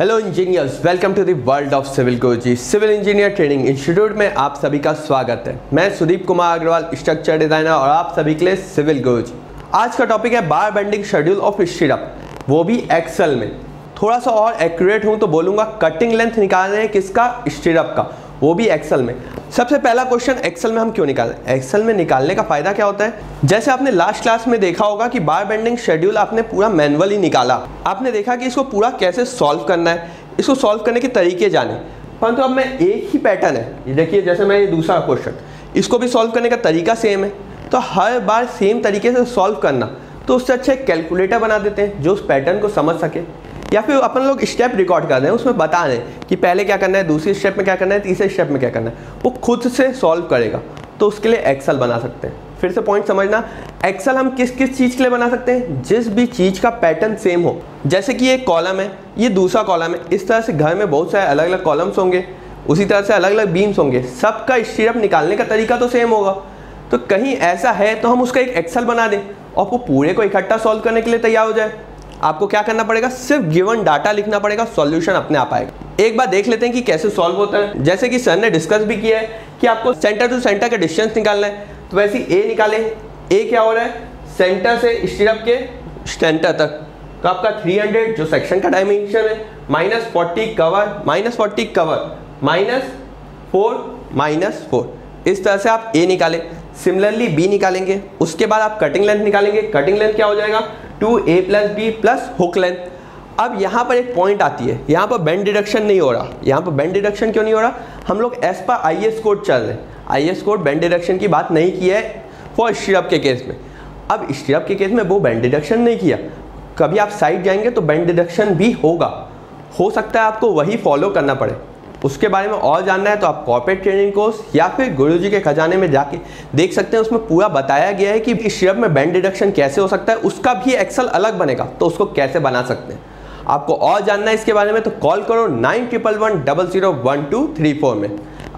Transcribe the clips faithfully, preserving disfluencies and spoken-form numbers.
Hello engineers, welcome to the world of civil Guruji. Civil engineer training institute में आप सभी का स्वागत है। मैं सुदीप कुमार अग्रवाल, स्ट्रक्चर डिजाइनर, और आप सभी के लिए सिविल गुरुजी। आज का टॉपिक है bar bending schedule of stirrup, वो भी एक्सेल में। थोड़ा सा और एक्यूरेट हूँ तो बोलूँगा कटिंग लेंथ निकालना है किसका, स्टिरअप का, वो भी एक्सेल में। सबसे पहला क्वेश्चन, एक्सेल में हम क्यों निकालें? एक्सेल में निकालने का फायदा क्या होता है? जैसे आपने लास्ट क्लास में देखा होगा कि बार बेंडिंग शेड्यूल आपने पूरा मैनुअली निकाला, आपने देखा कि इसको पूरा कैसे सॉल्व करना है, इसको सॉल्व करने के तरीके जाने। परंतु अब मैं एक ही पैटर्न है, देखिए जैसे मैं ये दूसरा क्वेश्चन, इसको भी सॉल्व करने का तरीका सेम है, तो हर बार सेम तरीके से सॉल्व करना, तो उससे अच्छे कैलकुलेटर बना देते हैं जो उस पैटर्न को समझ सके, या फिर अपन लोग स्टेप रिकॉर्ड कर रहे हैं उसमें बता रहे हैं कि पहले क्या करना है, दूसरी स्टेप में क्या करना है, तीसरे स्टेप में क्या करना है, वो खुद से सॉल्व करेगा। तो उसके लिए एक्सेल बना सकते हैं। फिर से पॉइंट समझना, एक्सेल हम किस किस चीज़ के लिए बना सकते हैं? जिस भी चीज़ का पैटर्न सेम हो। जैसे कि एक कॉलम है, ये दूसरा कॉलम है, इस तरह से घर में बहुत सारे अलग अलग कॉलम्स होंगे, उसी तरह से अलग अलग बीम्स होंगे, सबका स्टिरअप निकालने का तरीका तो सेम होगा। तो कहीं ऐसा है तो हम उसका एक एक्सेल बना दें और वो पूरे को इकट्ठा सॉल्व करने के लिए तैयार हो जाए। आपको क्या करना पड़ेगा, सिर्फ गिवन डाटा लिखना पड़ेगा, सॉल्यूशन अपने आप आएगा। एक बार देख लेते हैं कि कैसे सॉल्व होता है। जैसे कि सर ने डिस्कस भी किया है कि आपको सेंटर टू सेंटर का डिस्टेंस निकालना है, तो वैसे ही ए निकालें। ए क्या हो रहा है, सेंटर से स्टिरअप के सेंटर तक, तो आपका थ्री हंड्रेड जो सेक्शन का डायमेंशन है, minus forty cover, minus forty cover, minus four, minus four, इस तरह से आप ए निकालें। सिमिलरली बी निकालेंगे, उसके बाद आप कटिंग लेंथ निकालेंगे। कटिंग लेंथ क्या हो जाएगा, two A plus B plus hook length. अब यहाँ पर एक पॉइंट आती है, यहाँ पर बेंड डिडक्शन नहीं हो रहा। यहाँ पर बेंड डिडक्शन क्यों नहीं हो रहा? हम लोग एस पर आई एस कोड चल रहे हैं, I S code bend deduction की बात नहीं की है फॉर स्टिरअप के केस में। अब स्टिरअप के केस में वो बेंड डिडक्शन नहीं किया, कभी आप साइड जाएंगे तो बेंड डिडक्शन भी होगा, हो सकता है आपको वही फॉलो करना पड़े। उसके बारे में और जानना है तो आप कॉर्पोरेट ट्रेनिंग कोर्स या फिर गुरुजी के खजाने में जाके देख सकते हैं, उसमें पूरा बताया गया है कि स्टिरअप में बेंड डिडक्शन कैसे हो सकता है, उसका भी एक्सेल अलग बनेगा, तो उसको कैसे बना सकते हैं। आपको और जानना है इसके बारे में तो कॉल करो nine triple one double zero one two three four में।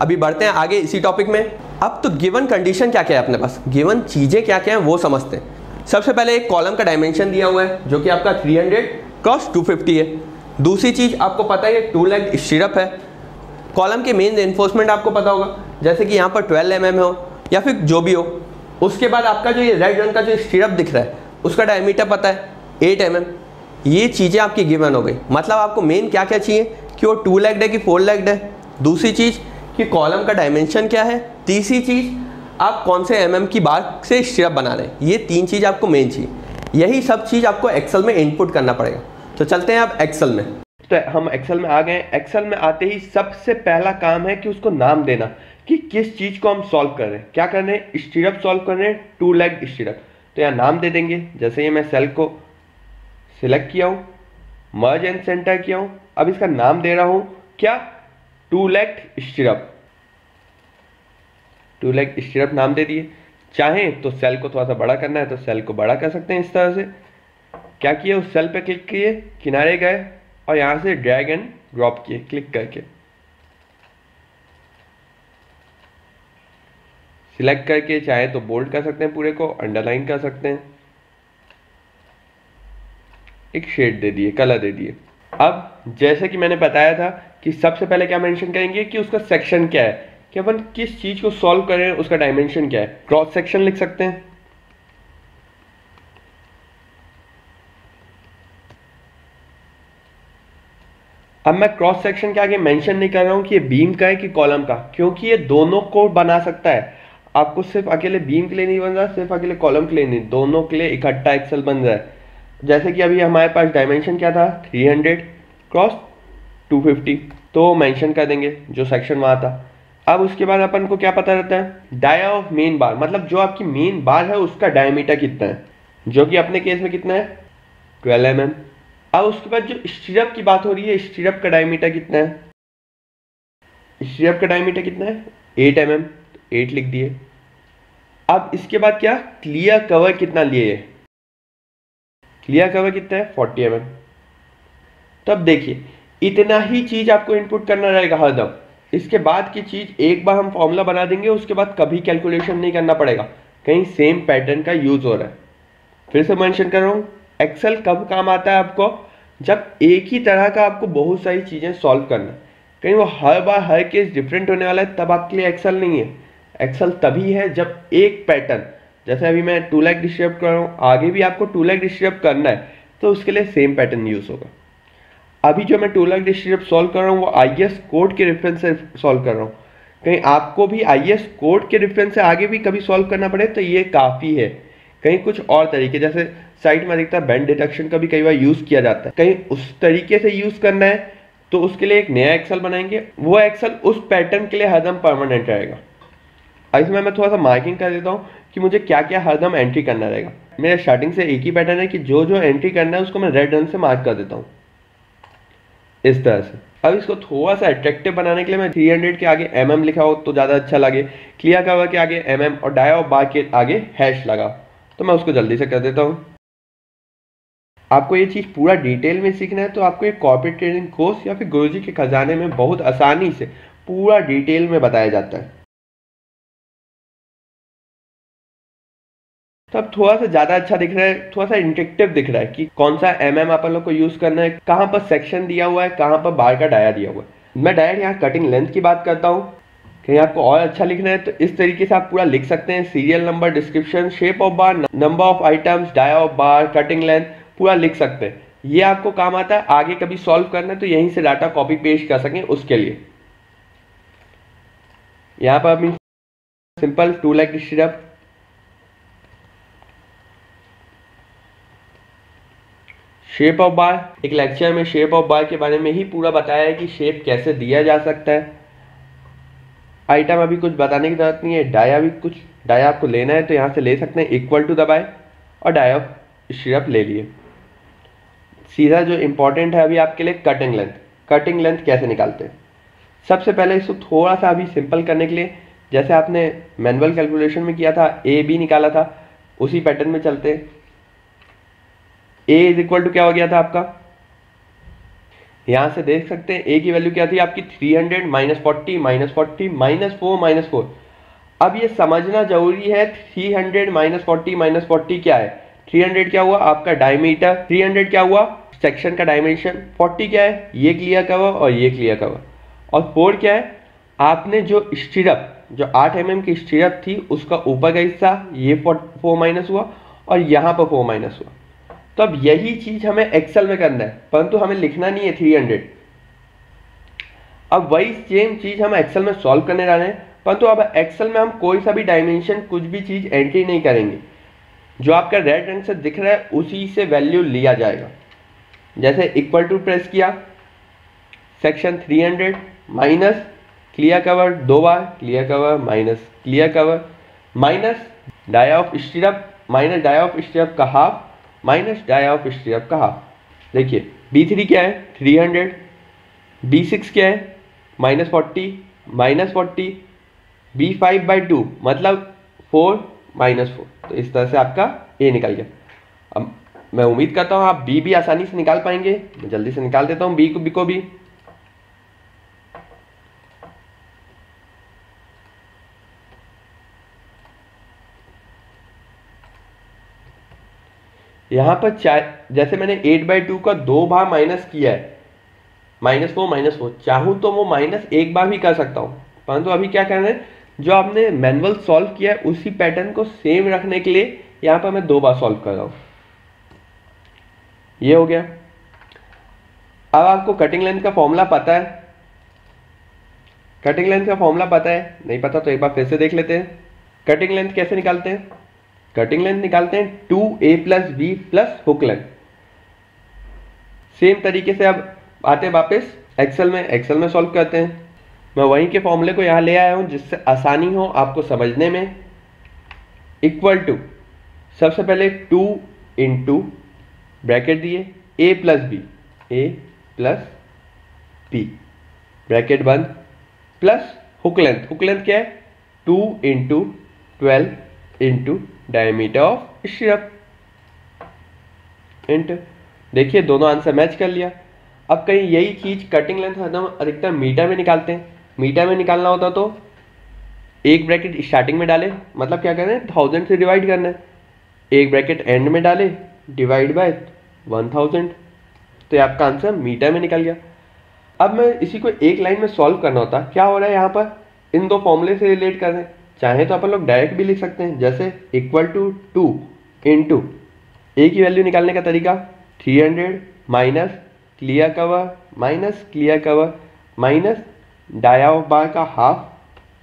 अभी बढ़ते हैं आगे इसी टॉपिक में। अब तो गिवन कंडीशन क्या क्या है अपने पास, गिवन चीज़ें क्या क्या हैं वो समझते हैं। सबसे पहले एक कॉलम का डायमेंशन दिया हुआ है जो कि आपका three hundred cross two fifty है। दूसरी चीज़ आपको पता है टू लेग स्टिरअप है। कॉलम के मेन एनफोर्समेंट आपको पता होगा, जैसे कि यहाँ पर ट्वेल्व एम एम हो या फिर जो भी हो। उसके बाद आपका जो ये रेड रंग का जो स्टिरअप दिख रहा है उसका डायमीटर पता है एट एम एम। ये चीज़ें आपकी गिवन हो गई, मतलब आपको मेन क्या क्या चाहिए कि वो टू लेग्ड है कि फोर लेग्ड है, दूसरी चीज़ कि कॉलम का डायमेंशन क्या है, तीसरी चीज़ आप कौन से एम एम की बार से स्टिरअप बना रहे हैं। ये तीन चीज़ आपको मेन चाहिए, यही सब चीज़ आपको एक्सेल में इनपुट करना पड़ेगा। तो चलते हैं आप एक्सेल में। तो हम एक्सेल में आ गए। एक्सेल में आते ही सबसे पहला काम है कि उसको नाम देना कि किस चीज़ को हम सॉल्व कर रहे हैं, क्या कर रहे हैं, स्टिरअप सॉल्व कर रहे हैं, टू लेग स्टिरअप। तो यहाँ नाम दे देंगे, जैसे ये मैं सेल को सिलेक्ट किया हूँ, मर्ज एंड सेंटर किया हूँ, अब इसका नाम दे रहा हूँ क्या, two leg stirrup, two leg stirrup नाम दे दिए। चाहें तो सेल को थोड़ा सा बड़ा करना है तो सेल को बड़ा कर सकते हैं। इस तरह से क्या किया, उस सेल पर क्लिक किए, किनारे गए और यहाँ से ड्रैग एंड ड्रॉप किए क्लिक करके, सिलेक्ट करके चाहे तो बोल्ड कर सकते हैं पूरे को, अंडरलाइन कर सकते हैं, एक शेड दे दिए, कलर दे दिए। अब जैसे कि मैंने बताया था कि सबसे पहले क्या मेंशन करेंगे कि उसका सेक्शन क्या है, कि अपन किस चीज को सॉल्व कर रहे हैं, उसका डायमेंशन क्या है। क्रॉस सेक्शन लिख सकते हैं, अब मैं क्रॉस सेक्शन के आगे मेंशन नहीं कर रहा हूँ कि ये बीम का है कि कॉलम का, क्योंकि ये दोनों को बना सकता है। आपको सिर्फ अकेले बीम के लिए नहीं बन रहा, सिर्फ अकेले कॉलम के लिए नहीं, दोनों के लिए इकट्ठा एक्सेल बन रहा है। जैसे कि अभी हमारे पास डायमेंशन क्या था, three hundred cross two fifty, तो मेंशन कर देंगे जो सेक्शन वहाँ था। अब उसके बाद अपन को क्या पता रहता है, डाया ऑफ मेन बार, मतलब जो आपकी मेन बार है उसका डायमीटर कितना है, जो कि अपने केस में कितना है, ट्वेल्व एम एम। अब उसके बाद जो स्टिरअप की बात हो रही है, स्टिरअप का डायमीटर कितना है, स्टिरअप का डायमीटर कितना है, एट एम एम, तो एट लिख दिए। अब इसके बाद क्या, क्लियर कवर कितना लिए, क्लियर कवर कितना है, फोर्टी एम एम। तो अब देखिए इतना ही चीज आपको इनपुट करना रहेगा हरदम। इसके बाद की चीज एक बार हम फॉर्मूला बना देंगे, उसके बाद कभी कैलकुलेशन नहीं करना पड़ेगा, कहीं सेम पैटर्न का यूज हो रहा है। फिर से मेंशन कर रहा हूँ, एक्सेल कब काम आता है आपको, जब एक ही तरह का आपको बहुत सारी चीज़ें सॉल्व करना है, कहीं वो हर बार हर केस डिफरेंट होने वाला है, तब आपके लिए एक्सेल नहीं है। एक्सेल तभी है जब एक पैटर्न, जैसे अभी मैं टू लाख डिस्ट्रीब्यूट कर रहा हूँ, आगे भी आपको टू लाख डिस्ट्रीब्यूट करना है तो उसके लिए सेम पैटर्न यूज़ होगा। अभी जो मैं टू लाख डिस्ट्रीब्यूट सॉल्व कर रहा हूँ वो आई एस कोड के रेफरेंस से सॉल्व कर रहा हूँ। कहीं आपको भी आई एस कोड के रेफरेंस से आगे भी कभी सॉल्व करना पड़े तो ये काफ़ी है। कहीं कुछ और तरीके, जैसे साइट में दिखता है बैंड डिडक्शन का भी कई बार यूज़ किया जाता है, कहीं उस तरीके से यूज़ करना है तो उसके लिए एक नया एक्सेल बनाएंगे। वो एक्सेल उस पैटर्न के लिए हरदम परमानेंट रहेगा। इसमें मैं थोड़ा सा मार्किंग कर देता हूँ कि मुझे क्या क्या हरदम एंट्री करना रहेगा। मेरा स्टार्टिंग से एक ही पैटर्न है कि जो जो एंट्री करना है उसको मैं रेड रंग से मार्क कर देता हूँ इस तरह से। अब इसको थोड़ा सा अट्रैक्टिव बनाने के लिए मैं तीन सौ के आगे एम एम लिखा हो तो ज़्यादा अच्छा लगे, क्लियर कवर के आगे एम एम और डाया और बार के आगे हैश लगा, तो मैं उसको जल्दी से कर देता हूँ। आपको ये चीज़ पूरा डिटेल में सीखना है तो आपको एक कॉर्पोरेट ट्रेनिंग कोर्स या फिर गुरुजी के खजाने में बहुत आसानी से पूरा डिटेल में बताया जाता है। तो अब थोड़ा सा ज़्यादा अच्छा दिख रहा है, थोड़ा सा इंटरेक्टिव दिख रहा है कि कौन सा एम एम आप लोग को यूज़ करना है, कहाँ पर सेक्शन दिया हुआ है, कहाँ पर बार का डाया दिया हुआ है। मैं डायरेक्ट यहाँ कटिंग लेंथ की बात करता हूँ। कहीं आपको और अच्छा लिखना है तो इस तरीके से आप पूरा लिख सकते हैं। Serial number, description, shape of bar, number of items, dia of bar, cutting length पूरा लिख सकते हैं। ये आपको काम आता है, आगे कभी सॉल्व करना है तो यहीं से डाटा कॉपी पेस्ट कर सकें। उसके लिए यहाँ पर अभी सिंपल टू लाख डिस्ट्रीब्यूट शेप ऑफ बार, एक लेक्चर में शेप ऑफ बार के बारे में ही पूरा बताया है कि शेप कैसे दिया जा सकता है। आइटम अभी कुछ बताने की जरूरत नहीं है। डाया भी कुछ डाया आपको लेना है तो यहाँ से ले सकते हैं, इक्वल टू दबाए और डाया स्टिरअप ले लिए। सीधा जो इम्पोर्टेंट है अभी आपके लिए कटिंग लेंथ। कटिंग लेंथ कैसे निकालते हैं, सबसे पहले इसको थोड़ा सा अभी सिंपल करने के लिए, जैसे आपने मैनुअल कैलकुलेशन में किया था ए बी निकाला था, उसी पैटर्न में चलते हैं। ए इज इक्वल टू क्या हो गया था आपका, यहाँ से देख सकते हैं ए की वैल्यू क्या थी आपकी तीन सौ minus forty minus forty minus four minus four. अब ये समझना जरूरी है तीन सौ माइनस फोर्टी माइनस फोर्टी क्या है। तीन सौ क्या हुआ आपका डायमीटर, तीन सौ क्या हुआ सेक्शन का डायमेंशन, चालीस क्या है ये क्लियर कवर और ये क्लियर कवर, और फोर क्या है आपने जो स्टिरअप जो आठ एम एम की स्टिरअप थी उसका ऊपर का हिस्सा ये फोर माइनस हुआ और यहाँ पर फोर माइनस हुआ। तो अब यही चीज हमें एक्सेल में करना है, परंतु हमें लिखना नहीं है तीन सौ। अब वही सेम चीज हम एक्सेल में सॉल्व करने जा रहे हैं, परंतु अब एक्सेल में हम कोई सा भी डायमेंशन कुछ भी चीज एंट्री नहीं करेंगे। जो आपका रेड रंग से दिख रहा है उसी से वैल्यू लिया जाएगा। जैसे इक्वल टू प्रेस किया, सेक्शन तीन सौ माइनस क्लियर कवर दो बार, clear cover minus clear cover, minus dia of stirrup minus dia of stirrup का half minus dia of stirrup का हाफ। देखिए बी थ्री क्या है तीन सौ, बी सिक्स क्या है minus forty minus forty, B five by two मतलब फोर माइनस फोर। तो इस तरह से आपका ए निकल गया। अब मैं उम्मीद करता हूँ आप बी भी आसानी से निकाल पाएंगे। मैं जल्दी से निकाल देता हूँ बी को बी को भी यहाँ पर चार, जैसे मैंने एट बाई टू का दो बार माइनस किया है, माइनस फोर माइनस फोर, चाहूँ तो वो माइनस एक बार भी कर सकता हूँ, परंतु अभी क्या करना है जो आपने मैनुअल सॉल्व किया है उसी पैटर्न को सेम रखने के लिए यहाँ पर मैं दो बार सॉल्व कर रहा हूँ। ये हो गया। अब आपको कटिंग लेंथ का फॉर्मूला पता है, कटिंग लेंथ का फॉर्मूला पता है, नहीं पता तो एक बार फिर से देख लेते हैं। कटिंग लेंथ कैसे निकालते हैं, कटिंग लेंथ निकालते हैं two A plus B plus hook length. Same तरीके से अब आते हैं वापस एक्सेल में, एक्सेल में सॉल्व करते हैं। मैं वहीं के फॉर्मूले को यहाँ ले आया हूँ जिससे आसानी हो आपको समझने में। इक्वल टू सबसे पहले टू इंटू ब्रैकेट दिए A plus B, A plus B bracket बंद plus hook length. Hook length क्या है two into twelve into diameter of stirrup into. देखिए दोनों आंसर मैच कर लिया। अब कहीं यही चीज कटिंग लेंथ हम अधिकतर मीटर में निकालते हैं। मीटर में निकालना होता तो एक ब्रैकेट स्टार्टिंग में डाले, मतलब क्या करना है थाउजेंड से डिवाइड करना है, एक ब्रैकेट एंड में डाले डिवाइड बाय वन थाउजेंड, तो ये आपका आंसर मीटर में निकल गया। अब मैं इसी को एक लाइन में सॉल्व करना होता, क्या हो रहा है यहाँ पर इन दो फॉर्मूले से रिलेट कर दें, चाहे तो अपन लोग डायरेक्ट भी लिख सकते हैं, जैसे equal to two into A की वैल्यू निकालने का तरीका three hundred minus clear cover minus clear cover minus dia of bar का half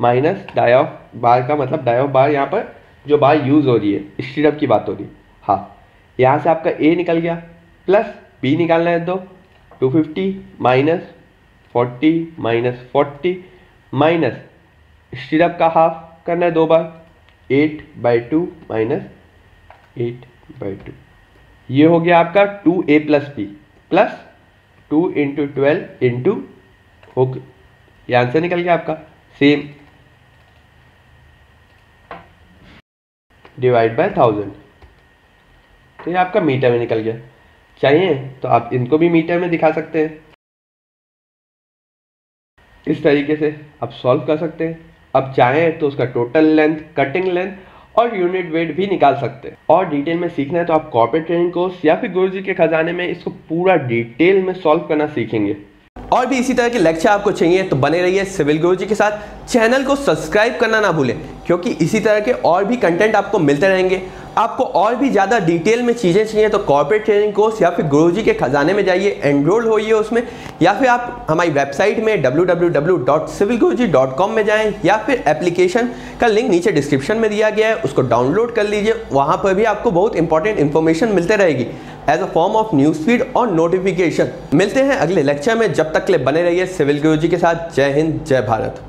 minus dia of bar का मतलब डाया ऑफ बार यहाँ पर जो बार यूज़ हो रही है स्टिरअप की बात हो रही है। हाँ, यहाँ से आपका ए निकल गया प्लस बी निकालना है दो two fifty minus forty minus forty minus stirrup का हाफ करना है दो बार eight by two minus eight by two, ये हो गया आपका two A plus B plus two into twelve into okay, ये आंसर निकल गया आपका सेम डिवाइड बाय थाउजेंड। तो ये आपका मीटर में निकल गया, चाहिए तो आप इनको भी मीटर में दिखा सकते हैं। इस तरीके से आप सॉल्व कर सकते हैं। अब चाहें तो उसका टोटल लेंथ, कटिंग लेंथ और यूनिट वेट भी निकाल सकते हैं। और डिटेल में सीखना है तो आप कॉर्पोरेट ट्रेनिंग कोर्स या फिर गुरुजी के खजाने में इसको पूरा डिटेल में सॉल्व करना सीखेंगे। और भी इसी तरह के लेक्चर आपको चाहिए तो बने रहिए सिविल गुरुजी के साथ। चैनल को सब्सक्राइब करना ना भूलें, क्योंकि इसी तरह के और भी कंटेंट आपको मिलते रहेंगे। आपको और भी ज़्यादा डिटेल में चीज़ें चाहिए तो कॉर्पोरेट ट्रेनिंग कोर्स या फिर गुरुजी के खजाने में जाइए, एनरोल होइए उसमें, या फिर आप हमारी वेबसाइट में W W W dot civil Guruji dot com में जाएं, या फिर एप्लीकेशन का लिंक नीचे डिस्क्रिप्शन में दिया गया है, उसको डाउनलोड कर लीजिए। वहाँ पर भी आपको बहुत इंपॉर्टेंट इन्फॉर्मेशन मिलते रहेगी as a form of news feed और नोटिफिकेशन। मिलते हैं अगले लेक्चर में, जब तक के लिए बने रहिए सिविल गुरुजी के साथ। जय हिंद, जय भारत।